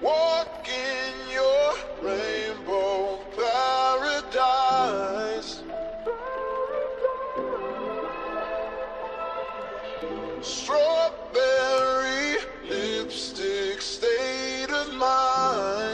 Walk in your rainbow paradise. Strawberry lipstick state of mind.